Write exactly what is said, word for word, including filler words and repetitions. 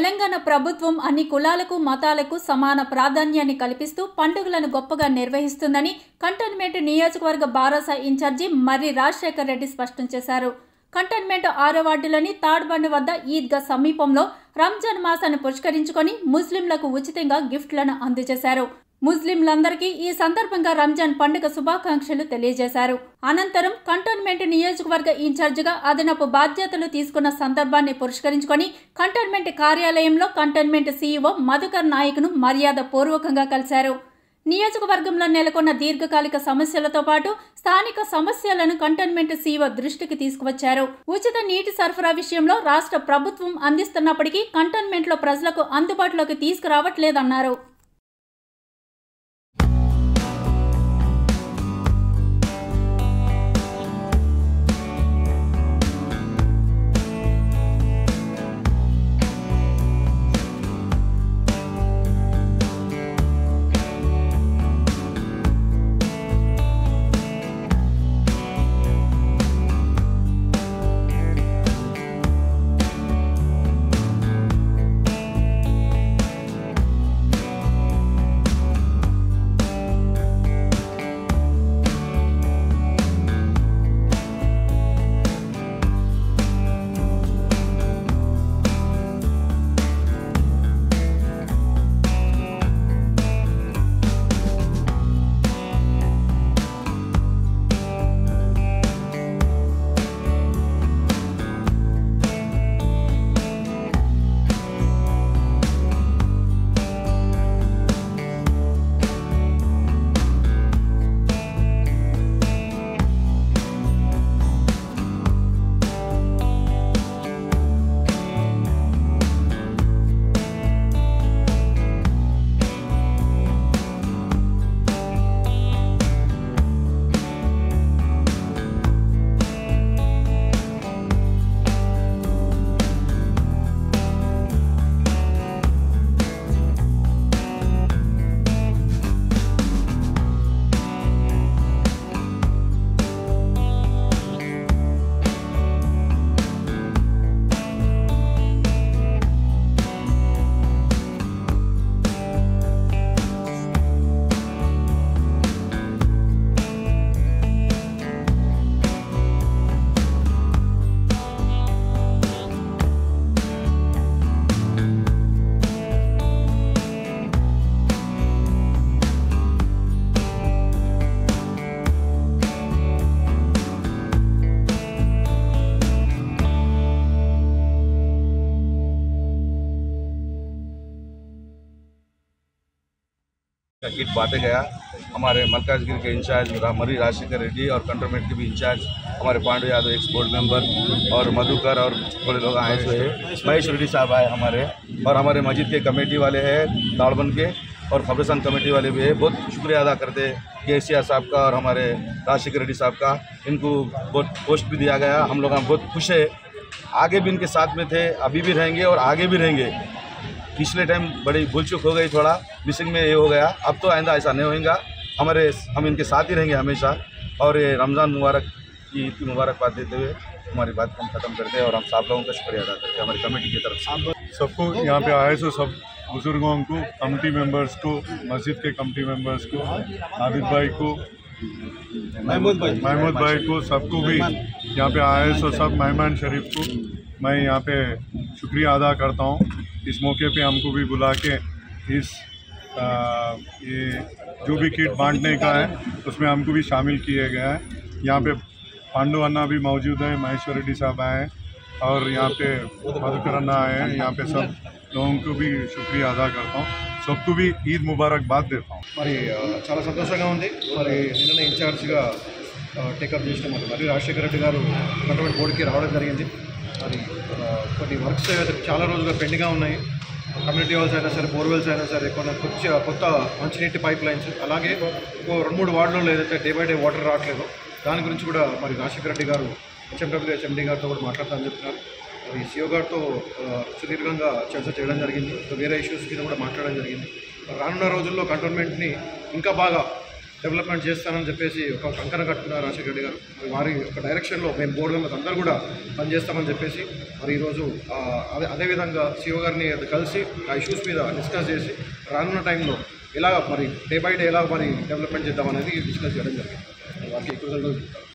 తెలంగాణ ప్రభుత్వం అన్ని కులాలకు మతాలకు సమాన ప్రాధాన్యాన్ని కల్పిస్తూ పండుగలను గొప్పగా నిర్వహిస్తుందని కంటైన్మెంట్ నియోజకవర్గ బారాసా ఇన్ఛార్జి మర్రి రాజశేఖర్ రెడ్డి స్పష్టం చేశారు. కంటైన్మెంట్ ఆరో వార్డులోని తాడ్బండ్ వద్ద ఈద్గా సమీపంలో రంజాన్ మాసాన్ని పురస్కరించుకొని ముస్లింలకు ఉచితంగా గిఫ్ట్లను అందజేశారు. ముస్లింలందరికీ ఈ సందర్భంగా రంజాన్ పండుగ శుభాకాంక్షలు తెలియజేశారు. అనంతరం కంటైన్మెంట్ నియోజకవర్గ ఇన్ఛార్జిగా అదనపు బాధ్యతలు తీసుకున్న సందర్భాన్ని పురస్కరించుకొని కంటైన్మెంట్ కార్యాలయంలో కంటైన్మెంట్ సీఈఓ మధుకర్ నాయక్ను మర్యాద పూర్వకంగా కలిశారు. నియోజకవర్గంలో నెలకొన్న దీర్ఘకాలిక సమస్యలతో పాటు స్థానిక సమస్యలను కంటైన్మెంట్ సీఈఓ దృష్టికి తీసుకువచ్చారు. ఉచిత నీటి సరఫరా విషయంలో రాష్ట్ర ప్రభుత్వం అందిస్తున్నప్పటికీ కంటైన్మెంట్లో ప్రజలకు అందుబాటులోకి తీసుకురావట్లేదన్నారు. किट बांटे गया हमारे मलकाजगिरी के इंचार्ज मर्री राजशेखर रेड्डी और कंटोनमेंट के भी इंचार्ज हमारे Pandu Yadav ex board member और मधुकर और बड़े लोग आए हुए हैं. महेश रेड्डी साहब आए हमारे और हमारे मस्जिद के कमेटी वाले हैं ताड़बन के और कब्रिस्तान कमेटी वाले भी है. बहुत शुक्रिया अदा करते हैं केसिया साहब का और हमारे राजशेखर रेड्डी साहब का. इनको बहुत पोस्ट भी दिया गया. हम लोग बहुत खुश है. आगे भी इनके साथ में थे, अभी भी रहेंगे और आगे भी रहेंगे. पिछले टाइम बड़ी भूलचूक हो गई, थोड़ा मिसिंग में ये हो गया. अब तो आइंदा ऐसा नहीं होगा. हमारे हम इनके साथ ही रहेंगे हमेशा. और ये रमज़ान मुबारक की ईद की मुबारकबाद देते हुए हमारी बात हम ख़त्म करते हैं और हम सब लोगों का शुक्रिया अदा करते हैं हमारी कमेटी की तरफ से. सबको यहाँ पे आए सो सब बुज़ुर्गों को, कमेटी मेंबर्स को, मस्जिद के कमेटी मेंबर्स को, आबिद भाई को, महमूद भाई महमूद भाई को, सबको भी यहाँ पे आए सो सब मेहमान शरीफ को मैं यहाँ पे शुक्रिया अदा करता हूँ. इस मौके पे हमको भी बुला के इस आ, ये जो भी किट बांटने का है उसमें हमको भी शामिल किए गया है. यहाँ पे पांडू अन्ना भी मौजूद है, महेश्वर रेड्डी साहब आए हैं और यहाँ पे मधुकर अन्ना आए हैं. यहाँ पे सब लोगों को भी शुक्रिया अदा करता हूँ. सबको भी ईद मुबारकबाद देता हूँ. मरी चाला संतोषंगा उंदी. मरी निन्न इन्चार्जिगा टेकअप चेसिनमु मर्री राजशेखर रेड्डी गारु कंटोनमेंट बोर्ड की रावडं जरिगिंदी. अभी कोई वर्क्स चाला रोजुलुगा पेंडिंग उन्नाई. कम्यूनिटी हाल्स अयिना सरे, बोर्वेल्स अयिना सरे, कोन्न कोत्त मंचिनीटी पाइप लाइन्स अलागे रेंडु मूडु वार्डुल्लो एदैते डे बाय डे वाटर रावट्लेदो दानि गुरिंचि कूडा मरि राजशेखर रेड्डी गारु एचएमडब्ल्यू एचएमडी गारितो कूडा माट्लाडुतारनि चेप्तुन्नारु. मरि सीओ गारितो सुदीर्घंगा चर्च चेयडं जरिगिंदि. वेरे इश्यूस मीद कूडा माट्लाडडं जरिगिंदि. रानुन्न रोजुल्लो कंटोन्मेंट नि इंका बागा డెవలప్‌మెంట్ చేస్తానని చెప్పేసి ఒక కంకర కట్టుకున్నారు రాజశేఖర్ రెడ్డి గారు. వారి యొక్క డైరెక్షన్లో మేము బోర్డు మెంబర్స్ అందరూ కూడా పనిచేస్తామని చెప్పేసి మరి ఈరోజు అదే అదేవిధంగా సీఓ గారిని కలిసి ఆ ఇష్యూస్ మీద డిస్కస్ చేసి రానున్న టైంలో ఎలా మరి డే బై డే ఎలా మరి డెవలప్మెంట్ చేద్దామనేది డిస్కస్ చేయడం జరిగింది. వారికి ఎక్కువ